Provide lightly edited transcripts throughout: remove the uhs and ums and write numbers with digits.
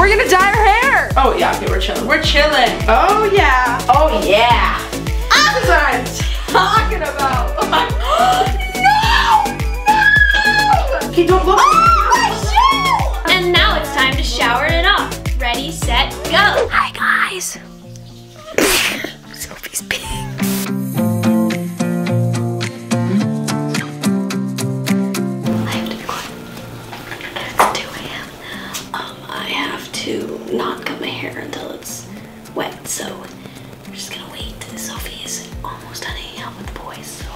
We're gonna dye our hair. Oh yeah, okay, we're chilling. We're chilling. Oh yeah. Oh yeah. That's what I'm talking about. No! No! Okay, don't blow. Oh, my shoe! And now it's time to shower it off. Ready, set, go. Hi guys. Sophie's big. Not cut my hair until it's wet, so we're just gonna wait. Sophie is almost done hanging out with the boys, so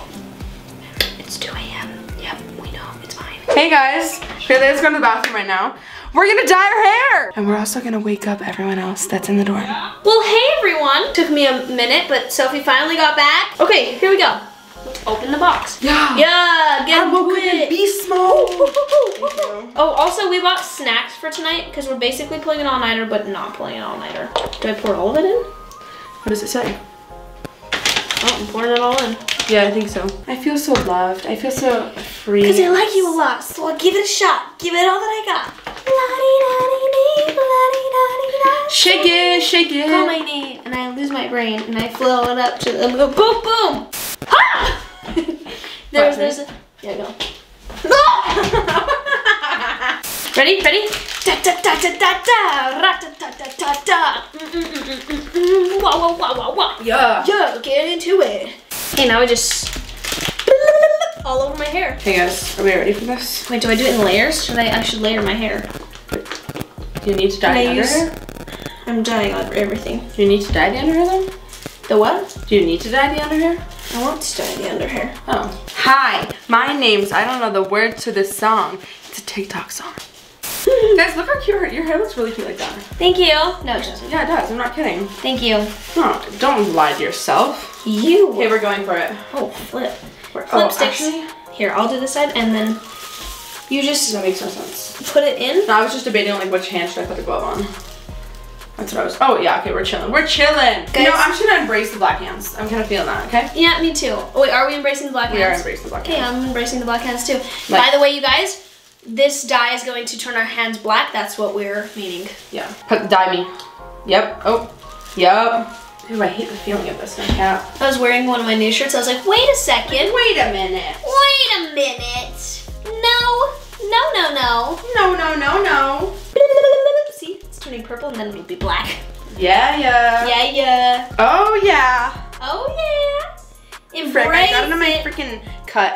it's 2 a.m. Yep, we know, it's fine. Hey guys, Shayla's going to the bathroom right now. We're gonna dye our hair! And we're also gonna wake up everyone else that's in the dorm. Well, hey everyone! Took me a minute, but Sophie finally got back. Okay, here we go. Open the box. Yeah. Yeah, get it. Be small. Oh, also we bought snacks for tonight because we're basically playing an all-nighter but not playing an all-nighter. Do I pour all of it in? What does it say? Oh, I'm pouring it all in. Yeah, I think so. I feel so loved. I feel so free. Because I like you a lot, so I'll give it a shot. Give it all that I got. Shake it, shake it. Call my name, and I lose my brain, and I flow it up to the boom, boom. Ah! There's a... Yeah, go. Ready? Ready? Da da da da da da! Ra da da da da da! Wah wah wah wah wah! Yeah! Yeah! Get into it! Okay, now I just... all over my hair. Hey guys, are we ready for this? Wait, do I do it in layers? I should layer my hair. You need to dye the under hair? I'm dyeing everything. Do you need to dye the under hair then? The what? Do you need to dye the under hair? I want to dye the under hair. Oh. Hi, my name's, I don't know the word to this song. It's a TikTok song. Guys, look how cute your hair looks really cute like that. Thank you. No, it doesn't. Yeah, it does. I'm not kidding. Thank you. No, don't lie to yourself. You. Okay, we're going for it. Oh, flip. Flip sticks. Actually, here, I'll do this side and then you just. That makes no sense. Put it in. No, I was just debating like which hand should I put the glove on. That's what I was. Oh yeah, okay, we're chilling. We're chilling. Guys. You know, I'm just gonna embrace the black hands. I'm kind of feeling that, okay? Yeah, me too. Oh, wait, are we embracing the black hands? We are embracing the black hands. Okay, I'm embracing the black hands too. Like, by the way, you guys, this dye is going to turn our hands black. That's what we're meaning. Yeah. Dye me. Yep. Oh. Yep. Ooh, I hate the feeling of this. Yeah. I was wearing one of my new shirts. I was like, wait a second. Wait a minute. Wait a minute. No. No, no, no. No, no, no, no. See? Turning purple and then it'll be black. Yeah, yeah. Yeah, yeah. Oh, yeah. Oh, yeah. Embrace Frick, I got it on my freaking cut.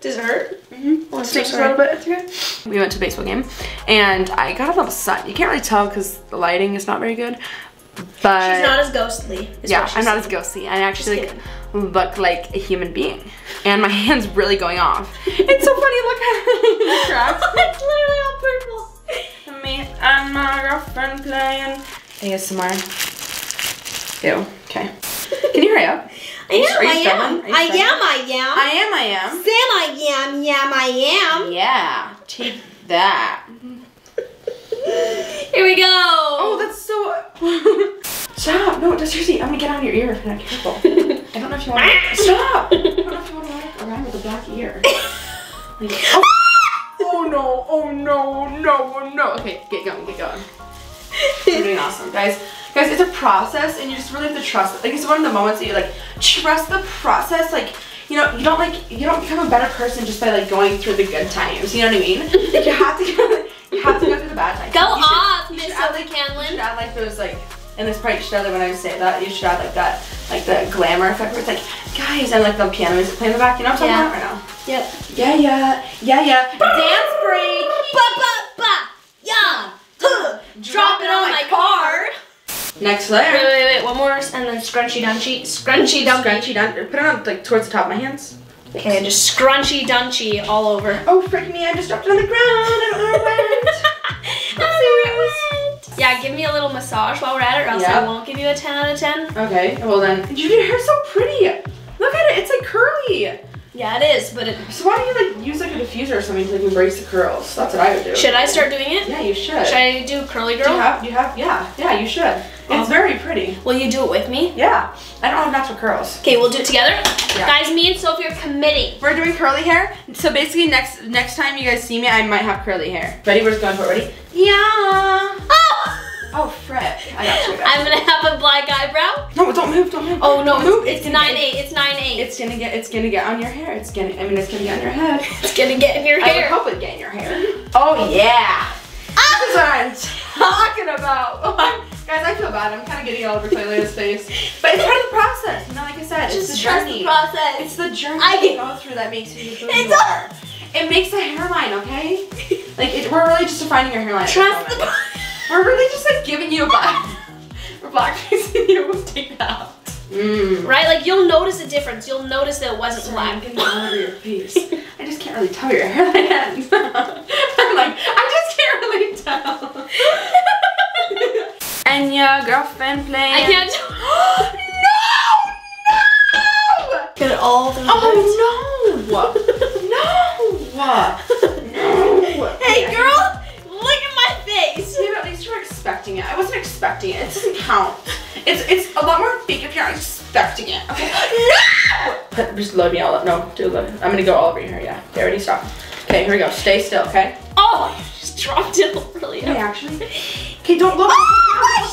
Does it hurt? Mm-hmm. Let's take a little bit. It's okay. We went to a baseball game and I got a little sun. You can't really tell because the lighting is not very good. But she's not as ghostly. Yeah, I'm not as ghostly. I actually like, look like a human being. And my hand's really going off. It's so funny. Look at the cracks. It's literally all purple. Me and my girlfriend playing ASMR. Ew. Okay. Can you hurry up? I am. Yeah. Take that. Here we go. Oh, that's so. Stop. No, that's your seat. I'm gonna get on your ear if you're not careful. I don't know if you want to. Stop. I don't know if you want to walk around with a black ear. Like, oh. Oh no, oh no, no, no. Okay, get going, get going. You're doing awesome, guys. Guys, it's a process and you just really have to trust it. Like, it's one of the moments that you like, trust the process. Like, you know, you don't like, you don't become a better person just by like going through the good times. You know what I mean? Like, you have to go through the bad times. Go off, Miss Ellie Canlin. You should add like those like, and this probably should other when I say that, you should add like that, like the glamour effect where it's like, guys, and like the piano music playing in the back. You know what I'm talking about right now? Yep. Yeah, yeah, yeah, yeah. Dance break. Ba, ba, ba. Yeah. Drop it on my car. Next layer. Wait, wait, wait. One more, and then scrunchy dunchy. Scrunchy dunchy. Scrunchy dunchy. Put it on like towards the top of my hands. Okay, just scrunchy dunchy all over. Oh, frick me! I just dropped it on the ground. I don't know where it went. Yeah, give me a little massage while we're at it, or else I won't give you a 10 out of 10. Okay, well then. Your hair's so pretty. Look at it. It's like curly. Yeah, it is, but it... So why don't you like use like a diffuser or something to like embrace the curls? That's what I would do. Should I start doing it? Yeah, you should. Should I do curly girl? Yeah, you should. It's very pretty. Will you do it with me? Yeah. I don't have natural curls. Okay, we'll do it together. Yeah. Guys, me and Sophie are committing. We're doing curly hair. So basically next time you guys see me, I might have curly hair. Ready? We're just going for it. Ready? Yeah. Oh! I'm gonna have a black eyebrow. No, don't move, don't move. Oh no, move. It's 9/8. It's 9/8. It's gonna get on your hair. It's gonna get on your head. It's gonna get in your hair. I would hope it get in your hair. Oh yeah. This is what I'm talking about. Guys, I feel bad. I'm kind of getting all over Toyla's face. But it's part of the process. You know, like I said, it's the journey. The process. It's the journey you go through that makes you who you are. It makes a hairline, okay? Like, we're really just defining your hairline. Trust the We're really just like giving you a black. We're blackfacing you. We'll take that out. Mm. Right? Like, you'll notice a difference. You'll notice that it wasn't black. I'm getting all over your face. I just can't really tell where your hairline ends. I'm like, I just can't really tell. And your girlfriend playing. I can't. No! No! Get it all through. Oh no! No! Hey girl! Look at my face! Maybe at least you were expecting it. I wasn't expecting it. It doesn't count. It's a lot more fake if you're not expecting it. Okay. No! Just load me all up. No, do load me. I'm gonna go all over your hair, yeah. Okay, ready, stop. Okay, here we go. Stay still, okay? Oh, you just dropped it really. Okay, actually. Okay, don't look. Oh, my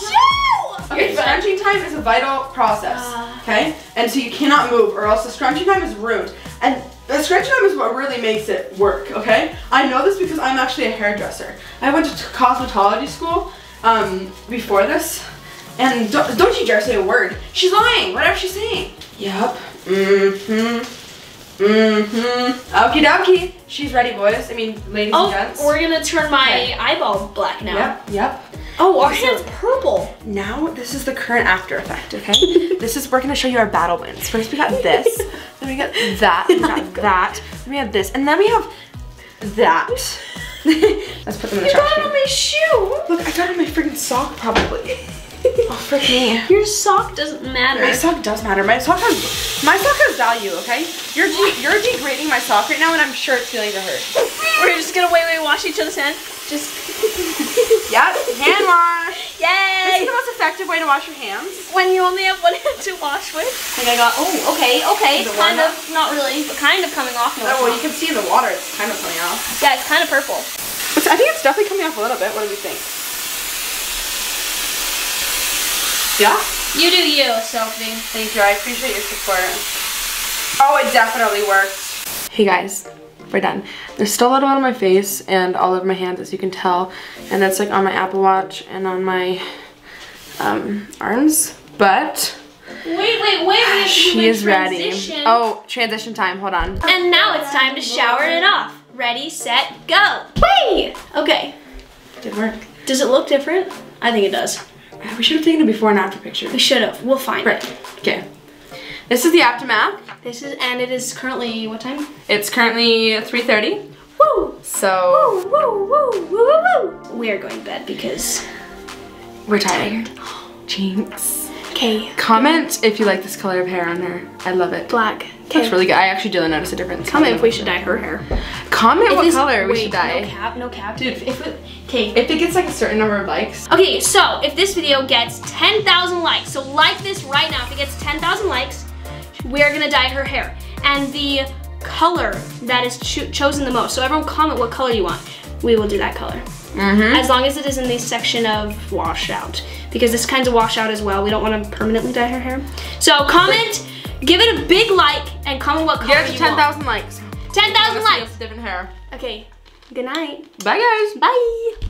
shoe! Okay, scrunching time is a vital process, okay? And so you cannot move or else the scrunching time is ruined. And the scrunching time is what really makes it work, okay? I know this because I'm actually a hairdresser. I went to cosmetology school before this, and don't you dare say a word. She's lying, whatever she's saying. Yep. Mm-hmm. Mm-hmm. Okie dokie. She's ready, boys. I mean, ladies and gents. Oh, we're gonna turn my eyeball black now. Yep, yep. Oh, our hand's purple. Now, this is the current after effect, okay? This is, we're gonna show you our battle wins. First, we got this. Then we got that, we got that, then we have this, and then we have that. Let's put them in the trash. You got it on my shoe! Look, I got it on my freaking sock, probably. Oh, frick me. Your sock doesn't matter. My sock does matter. My sock has value, okay? You're degrading my sock right now, and I'm sure it's feeling to hurt. We're just gonna wait, wash each other's hand. Just. Yep, hand wash. Yay! This is the most effective way to wash your hands. When you only have one hand to wash with. Like I got, oh, okay, okay. It's kind of, not really, but kind of coming off. Oh, well, you can see in the water, it's kind of coming off. Yeah, it's kind of purple. I think it's definitely coming off a little bit. What do you think? Yeah? You do you, Sophie. Thank you, I appreciate your support. Oh, it definitely worked. Hey guys, we're done. There's still a little on my face and all over my hands, as you can tell. And that's like on my Apple Watch and on my arms, but... Wait, she is ready. Oh, transition time, hold on. And now it's time to shower it off. Ready, set, go. Whee! Okay. Did work. Does it look different? I think it does. We should have taken a before and after picture. We should have. We'll find it. Okay. This is the aftermath. And it is currently, what time? It's currently 3:30. Woo! So. Woo, woo, woo, woo, woo, woo. We are going to bed because we're tired. Jinx. Okay. Comment if you like this color of hair on her. I love it. Black. Okay. Looks really good. I actually didn't notice a difference. Comment if we should dye her hair. Comment what color we should dye. No cap. Dude, if it gets like a certain number of likes. Okay, so if this video gets 10,000 likes, so like this right now, if it gets 10,000 likes, we're gonna dye her hair. And the color that is chosen the most. So everyone comment what color you want. We will do that color. Mm-hmm. As long as it is in the section of wash out. Because this kind's of wash out as well. We don't want to permanently dye her hair. So comment. Give it a big like and comment what color you want. 10,000 likes. 10,000 likes. Different hair. Okay. Good night. Bye guys. Bye.